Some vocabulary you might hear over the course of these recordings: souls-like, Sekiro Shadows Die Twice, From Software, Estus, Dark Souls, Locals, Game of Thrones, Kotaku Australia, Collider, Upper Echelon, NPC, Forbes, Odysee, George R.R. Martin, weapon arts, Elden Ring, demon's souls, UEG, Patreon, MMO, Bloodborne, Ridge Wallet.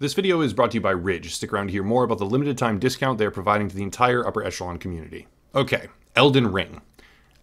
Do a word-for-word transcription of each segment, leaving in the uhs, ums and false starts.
This video is brought to you by Ridge. Stick around to hear more about the limited time discount they are providing to the entire Upper Echelon community. Okay, Elden Ring.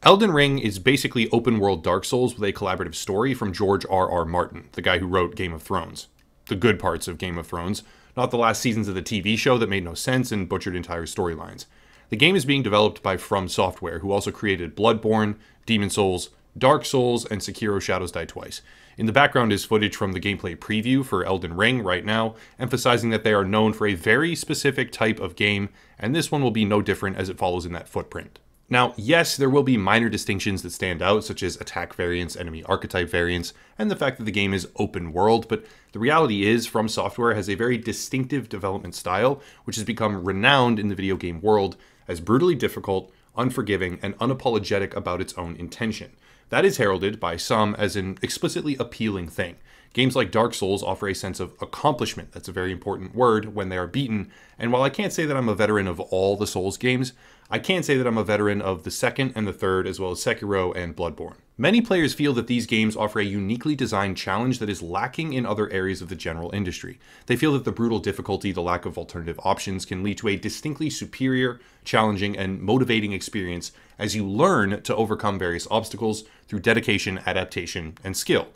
Elden Ring is basically open-world Dark Souls with a collaborative story from George R R. Martin, the guy who wrote Game of Thrones. The good parts of Game of Thrones, not the last seasons of the T V show that made no sense and butchered entire storylines. The game is being developed by From Software, who also created Bloodborne, Demon's Souls, Dark Souls, and Sekiro Shadows Die Twice. In the background is footage from the gameplay preview for Elden Ring right now, emphasizing that they are known for a very specific type of game, and this one will be no different as it follows in that footprint. Now, yes, there will be minor distinctions that stand out, such as attack variants, enemy archetype variants, and the fact that the game is open world, but the reality is From Software has a very distinctive development style, which has become renowned in the video game world as brutally difficult, unforgiving, and unapologetic about its own intention. That is heralded by some as an explicitly appealing thing. Games like Dark Souls offer a sense of accomplishment, that's a very important word, when they are beaten, and while I can't say that I'm a veteran of all the Souls games, I can say that I'm a veteran of the second and the third, as well as Sekiro and Bloodborne. Many players feel that these games offer a uniquely designed challenge that is lacking in other areas of the general industry. They feel that the brutal difficulty, the lack of alternative options, can lead to a distinctly superior, challenging, and motivating experience as you learn to overcome various obstacles through dedication, adaptation, and skill.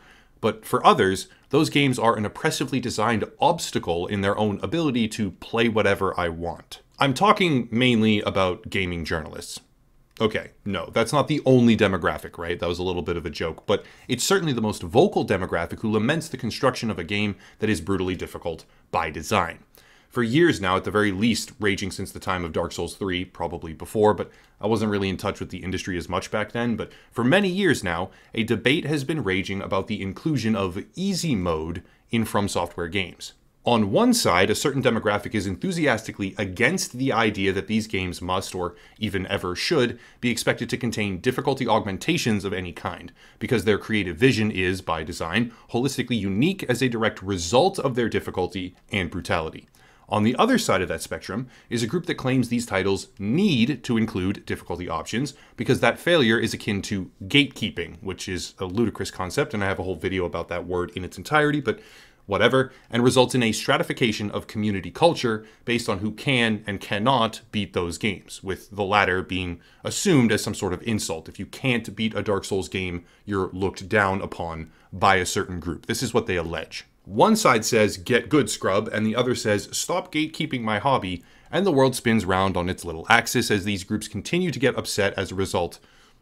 But for others, those games are an oppressively designed obstacle in their own ability to play whatever I want. I'm talking mainly about gaming journalists. Okay, no, that's not the only demographic, right? That was a little bit of a joke, but it's certainly the most vocal demographic who laments the construction of a game that is brutally difficult by design. For years now, at the very least, raging since the time of Dark Souls three, probably before, but I wasn't really in touch with the industry as much back then, but for many years now, a debate has been raging about the inclusion of easy mode in From Software games. On one side, a certain demographic is enthusiastically against the idea that these games must, or even ever should, be expected to contain difficulty augmentations of any kind, because their creative vision is, by design, holistically unique as a direct result of their difficulty and brutality. On the other side of that spectrum is a group that claims these titles need to include difficulty options, because that failure is akin to gatekeeping, which is a ludicrous concept, and I have a whole video about that word in its entirety, but whatever, and results in a stratification of community culture based on who can and cannot beat those games, with the latter being assumed as some sort of insult. If you can't beat a Dark Souls game, you're looked down upon by a certain group. This is what they allege. One side says, get good, scrub, and the other says, stop gatekeeping my hobby, and the world spins round on its little axis as these groups continue to get upset as a result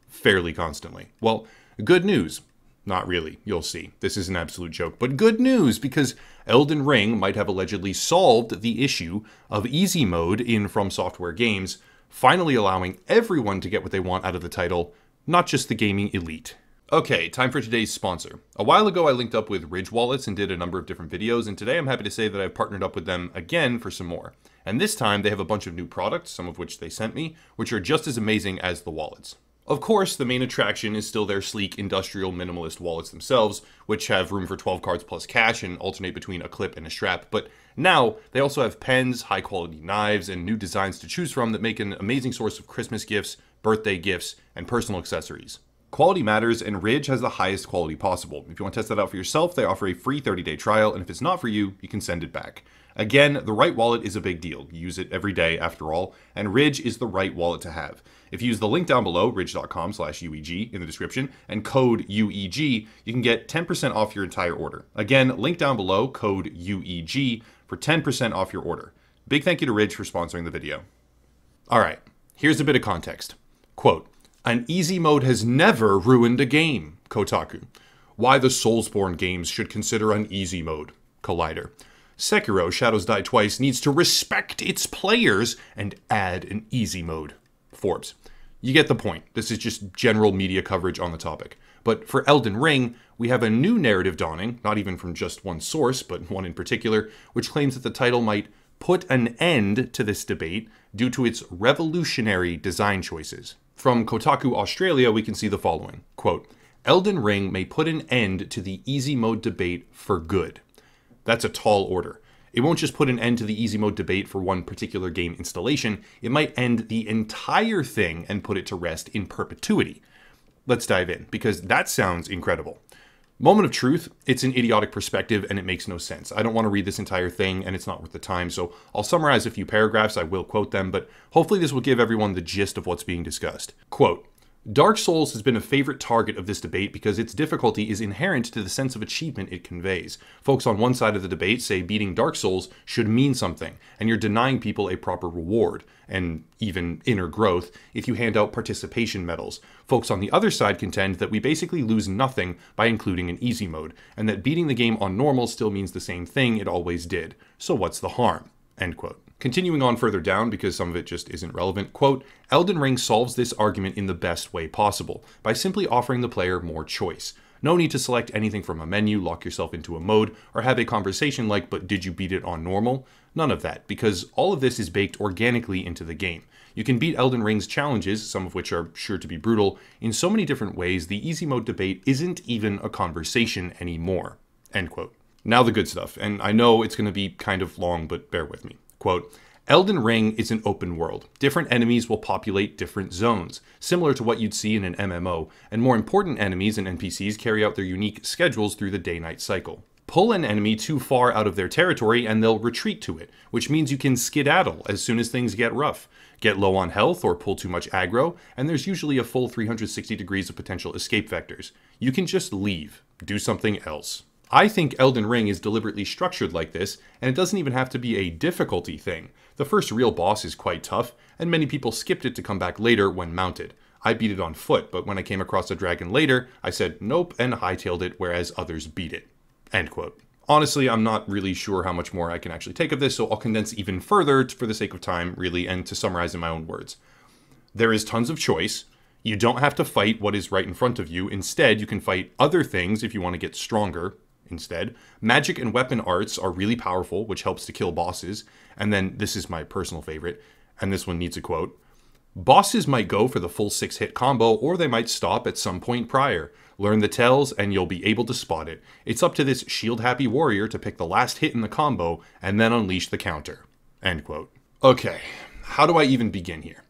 fairly constantly. Well, good news. Not really, you'll see. This is an absolute joke, but good news, because Elden Ring might have allegedly solved the issue of easy mode in From Software games, finally allowing everyone to get what they want out of the title, not just the gaming elite. Okay, time for today's sponsor. A while ago I linked up with Ridge Wallets and did a number of different videos, and today I'm happy to say that I've partnered up with them again for some more. And this time they have a bunch of new products, some of which they sent me, which are just as amazing as the wallets. Of course, the main attraction is still their sleek, industrial, minimalist wallets themselves, which have room for twelve cards plus cash and alternate between a clip and a strap, but now they also have pens, high-quality knives, and new designs to choose from that make an amazing source of Christmas gifts, birthday gifts, and personal accessories. Quality matters, and Ridge has the highest quality possible. If you want to test that out for yourself, they offer a free thirty-day trial, and if it's not for you, you can send it back. Again, the right wallet is a big deal. You use it every day, after all, and Ridge is the right wallet to have. If you use the link down below, ridge dot com slash U E G, in the description, and code U E G, you can get ten percent off your entire order. Again, link down below, code U E G, for ten percent off your order. Big thank you to Ridge for sponsoring the video. All right, here's a bit of context. Quote, an easy mode has never ruined a game, Kotaku. Why the Soulsborne games should consider an easy mode, Collider. Sekiro Shadows Die Twice needs to respect its players and add an easy mode, Forbes. You get the point. This is just general media coverage on the topic. But for Elden Ring, we have a new narrative dawning, not even from just one source, but one in particular, which claims that the title might put an end to this debate due to its revolutionary design choices. From Kotaku Australia, we can see the following, quote, Elden Ring may put an end to the easy mode debate for good. That's a tall order. It won't just put an end to the easy mode debate for one particular game installation, it might end the entire thing and put it to rest in perpetuity. Let's dive in, because that sounds incredible. Moment of truth, it's an idiotic perspective and it makes no sense. I don't want to read this entire thing and it's not worth the time, so I'll summarize a few paragraphs, I will quote them, but hopefully this will give everyone the gist of what's being discussed. Quote, Dark Souls has been a favorite target of this debate because its difficulty is inherent to the sense of achievement it conveys. Folks on one side of the debate say beating Dark Souls should mean something, and you're denying people a proper reward, and even inner growth, if you hand out participation medals. Folks on the other side contend that we basically lose nothing by including an easy mode, and that beating the game on normal still means the same thing it always did. So what's the harm? End quote. Continuing on further down, because some of it just isn't relevant, quote, Elden Ring solves this argument in the best way possible, by simply offering the player more choice. No need to select anything from a menu, lock yourself into a mode, or have a conversation like, but did you beat it on normal? None of that, because all of this is baked organically into the game. You can beat Elden Ring's challenges, some of which are sure to be brutal, in so many different ways the easy mode debate isn't even a conversation anymore. End quote. Now the good stuff, and I know it's going to be kind of long, but bear with me. Quote, Elden Ring is an open world. Different enemies will populate different zones, similar to what you'd see in an M M O, and more important enemies and N P Cs carry out their unique schedules through the day-night cycle. Pull an enemy too far out of their territory and they'll retreat to it, which means you can skedaddle as soon as things get rough. Get low on health or pull too much aggro, and there's usually a full three hundred sixty degrees of potential escape vectors. You can just leave, do something else. I think Elden Ring is deliberately structured like this, and it doesn't even have to be a difficulty thing. The first real boss is quite tough, and many people skipped it to come back later when mounted. I beat it on foot, but when I came across a dragon later, I said nope and hightailed it, whereas others beat it. End quote. Honestly, I'm not really sure how much more I can actually take of this, so I'll condense even further for the sake of time, really, and to summarize in my own words. There is tons of choice. You don't have to fight what is right in front of you. Instead, you can fight other things if you want to get stronger. Instead, magic and weapon arts are really powerful, which helps to kill bosses. And then this is my personal favorite, and this one needs a quote. Bosses might go for the full six hit combo, or they might stop at some point prior. Learn the tells and you'll be able to spot it. It's up to this shield happy warrior to pick the last hit in the combo and then unleash the counter. End quote. Okay, how do I even begin here?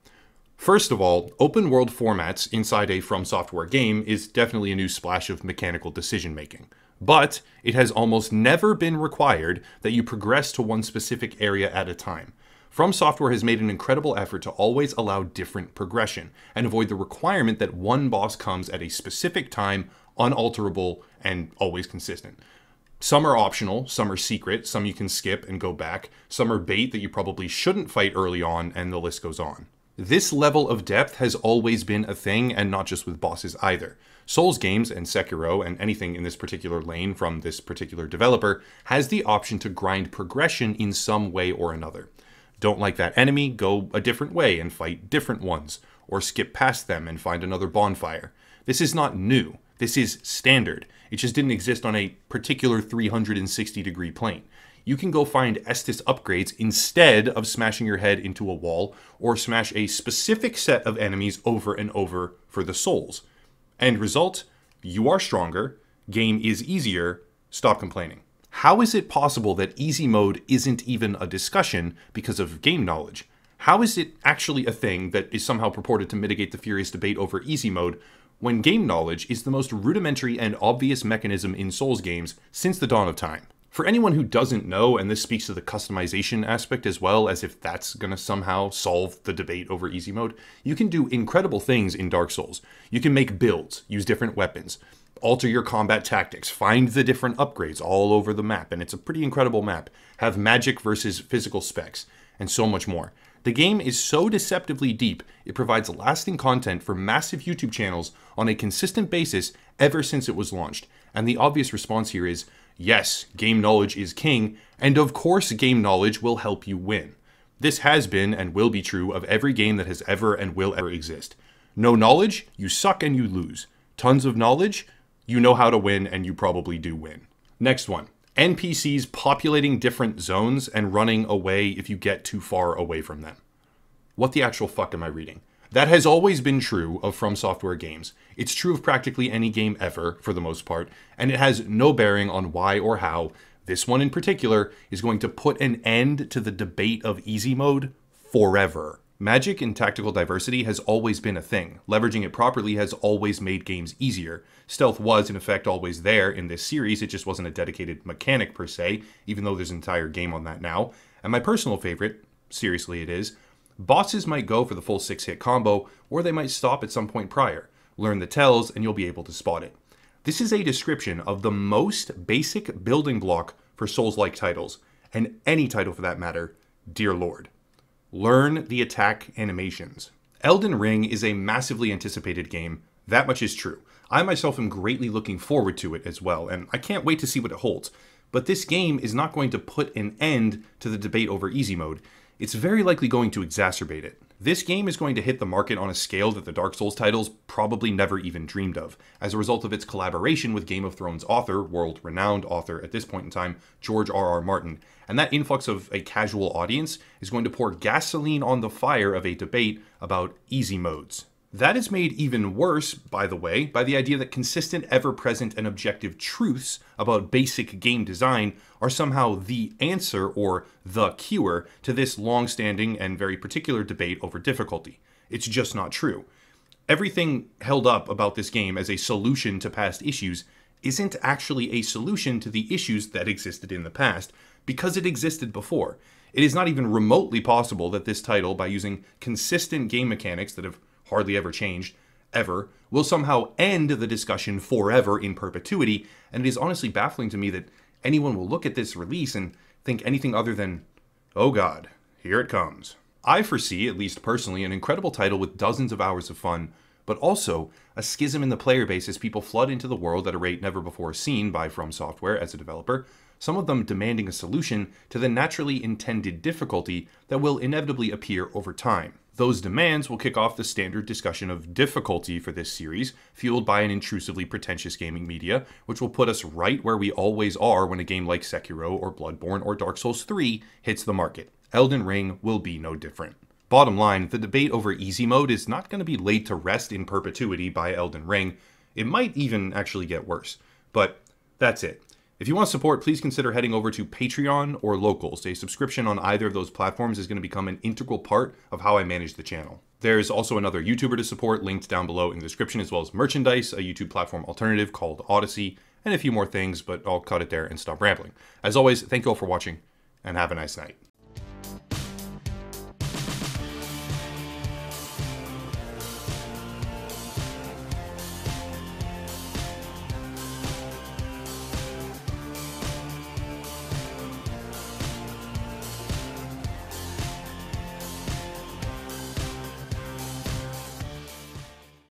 First of all, open world formats inside a From Software game is definitely a new splash of mechanical decision making. But it has almost never been required that you progress to one specific area at a time. From Software has made an incredible effort to always allow different progression and avoid the requirement that one boss comes at a specific time, unalterable, and always consistent. Some are optional, some are secret, some you can skip and go back, some are bait that you probably shouldn't fight early on, and the list goes on. This level of depth has always been a thing, and not just with bosses either. Souls games and Sekiro and anything in this particular lane from this particular developer has the option to grind progression in some way or another. Don't like that enemy? Go a different way and fight different ones, or skip past them and find another bonfire. This is not new. This is standard. It just didn't exist on a particular three hundred sixty degree plane. You can go find Estus upgrades instead of smashing your head into a wall or smash a specific set of enemies over and over for the souls. End result, you are stronger, game is easier, stop complaining. How is it possible that easy mode isn't even a discussion because of game knowledge? How is it actually a thing that is somehow purported to mitigate the furious debate over easy mode when game knowledge is the most rudimentary and obvious mechanism in Souls games since the dawn of time? For anyone who doesn't know, and this speaks to the customization aspect as well, as if that's going to somehow solve the debate over easy mode, you can do incredible things in Dark Souls. You can make builds, use different weapons, alter your combat tactics, find the different upgrades all over the map, and it's a pretty incredible map, have magic versus physical specs, and so much more. The game is so deceptively deep, it provides lasting content for massive YouTube channels on a consistent basis ever since it was launched, and the obvious response here is, yes, game knowledge is king, and of course game knowledge will help you win. This has been and will be true of every game that has ever and will ever exist. No knowledge, you suck and you lose. Tons of knowledge, you know how to win and you probably do win. Next one, N P Cs populating different zones and running away if you get too far away from them. What the actual fuck am I reading? That has always been true of From Software games. It's true of practically any game ever, for the most part, and it has no bearing on why or how this one in particular is going to put an end to the debate of easy mode forever. Magic and tactical diversity has always been a thing. Leveraging it properly has always made games easier. Stealth was, in effect, always there in this series. It just wasn't a dedicated mechanic per se, even though there's an entire game on that now. And my personal favorite, seriously it is, bosses might go for the full six-hit combo, or they might stop at some point prior. Learn the tells, and you'll be able to spot it. This is a description of the most basic building block for Souls-like titles, and any title for that matter, dear Lord. Learn the attack animations. Elden Ring is a massively anticipated game, that much is true. I myself am greatly looking forward to it as well, and I can't wait to see what it holds. But this game is not going to put an end to the debate over easy mode. It's very likely going to exacerbate it. This game is going to hit the market on a scale that the Dark Souls titles probably never even dreamed of, as a result of its collaboration with Game of Thrones author, world-renowned author at this point in time, George R R. Martin. And that influx of a casual audience is going to pour gasoline on the fire of a debate about easy modes. That is made even worse, by the way, by the idea that consistent, ever-present, and objective truths about basic game design are somehow the answer or the cure to this long-standing and very particular debate over difficulty. It's just not true. Everything held up about this game as a solution to past issues isn't actually a solution to the issues that existed in the past, because it existed before. It is not even remotely possible that this title, by using consistent game mechanics that have hardly ever changed, ever, will somehow end the discussion forever in perpetuity, and it is honestly baffling to me that anyone will look at this release and think anything other than, oh god, here it comes. I foresee, at least personally, an incredible title with dozens of hours of fun, but also a schism in the player base as people flood into the world at a rate never before seen by From Software as a developer, some of them demanding a solution to the naturally intended difficulty that will inevitably appear over time. Those demands will kick off the standard discussion of difficulty for this series, fueled by an intrusively pretentious gaming media, which will put us right where we always are when a game like Sekiro or Bloodborne or Dark Souls three hits the market. Elden Ring will be no different. Bottom line, the debate over easy mode is not going to be laid to rest in perpetuity by Elden Ring. It might even actually get worse. But that's it. If you want support, please consider heading over to Patreon or Locals. A subscription on either of those platforms is going to become an integral part of how I manage the channel. There's also another YouTuber to support linked down below in the description, as well as merchandise, a YouTube platform alternative called Odysee, and a few more things, but I'll cut it there and stop rambling. As always, thank you all for watching, and have a nice night.